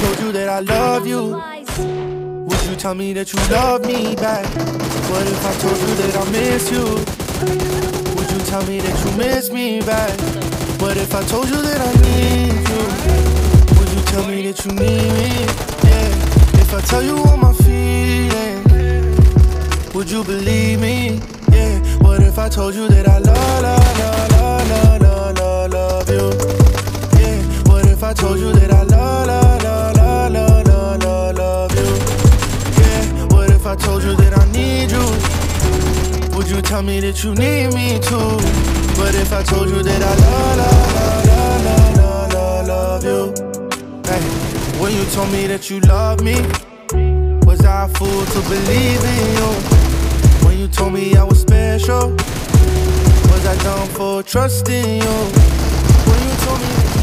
told you that I love you, would you tell me that you love me back? What if I told you that I miss you, would you tell me that you miss me back? What if I told you that I need you, would you tell me that you need me? Yeah. If I tell you all my feelings, would you believe me? Yeah. What if I told you that I love, love, love, love, love, love, love you? Yeah. What if I told you that I love, love, love, love, love, love, love, love you? Yeah. What if I told you that I need you? Would you tell me that you need me too? What if I told you that I love, love, love, love, love, love, love you? Hey. When you told me that you love me, was I a fool to believe in you? You told me I was special, was I dumb for trusting you? When you told me